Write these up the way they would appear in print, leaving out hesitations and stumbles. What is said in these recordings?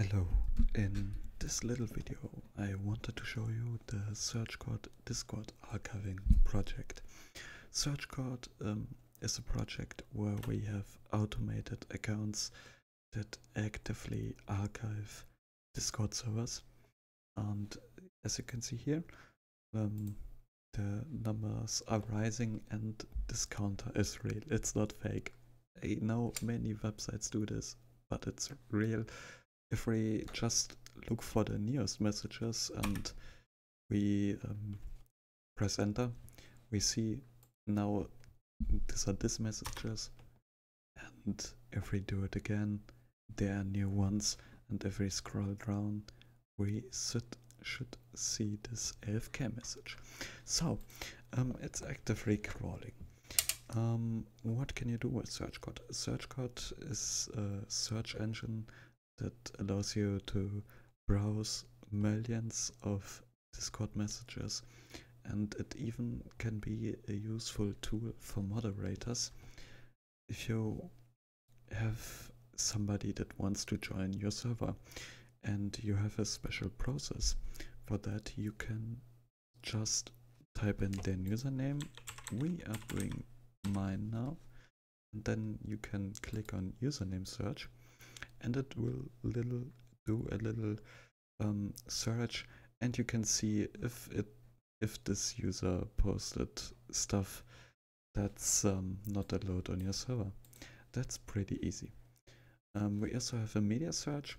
Hello, in this little video I wanted to show you the Search-Cord Discord archiving project. Search-Cord is a project where we have automated accounts that actively archive Discord servers, and as you can see here the numbers are rising and this counter is real. It's not fake. I know many websites do this, but it's real. If we just look for the nearest messages and we press enter, we see now these are these messages, and if we do it again, there are new ones, and if we scroll down, we should see this AFK message. So it's actively crawling. What can you do with Search-Cord? Search-Cord is a search engine that allows you to browse millions of Discord messages, and it even can be a useful tool for moderators. If you have somebody that wants to join your server and you have a special process for that, you can just type in their username. We are doing mine now, and then you can click on username search, and it will do a little search, and you can see if this user posted stuff that's not allowed on your server. That's pretty easy. We also have a media search,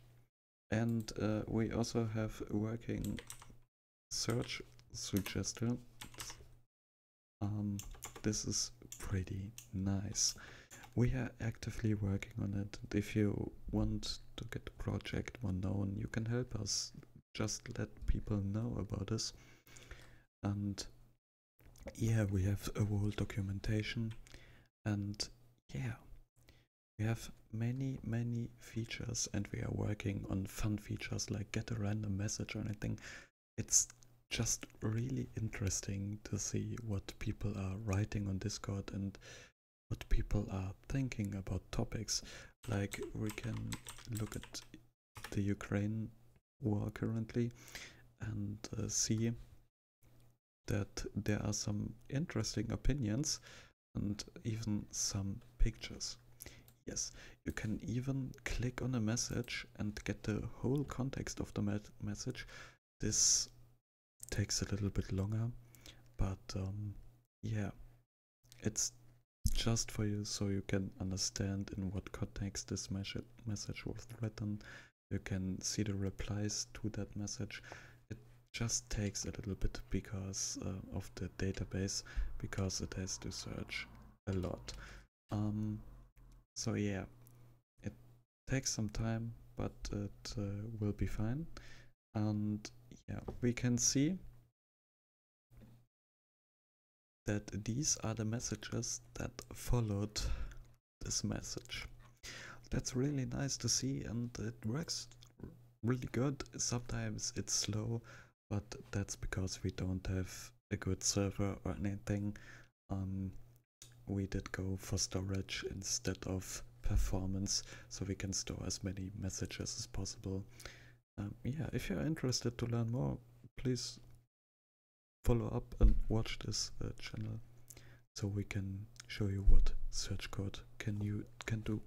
and we also have a working search suggestion. This is pretty nice. We are actively working on it. If you want to get the project more known, you can help us. Just let people know about us. And yeah, we have a whole documentation. And yeah, we have many features, and we are working on fun features like get a random message or anything. It's just really interesting to see what people are writing on Discord and what people are thinking about topics. Like, we can look at the Ukraine war currently and see that there are some interesting opinions and even some pictures. Yes, you can even click on a message and get the whole context of the message. This takes a little bit longer, but yeah, it's just for you, so you can understand in what context this message was written. You can see the replies to that message. It just takes a little bit because of the database, because it has to search a lot. So yeah, it takes some time, but it will be fine. And yeah, we can see that these are the messages that followed this message. That's really nice to see, and it works really good. Sometimes it's slow, but that's because we don't have a good server or anything. We did go for storage instead of performance, so we can store as many messages as possible. Yeah, if you're interested to learn more, please follow up and watch this channel, so we can show you what Search-Cord can do.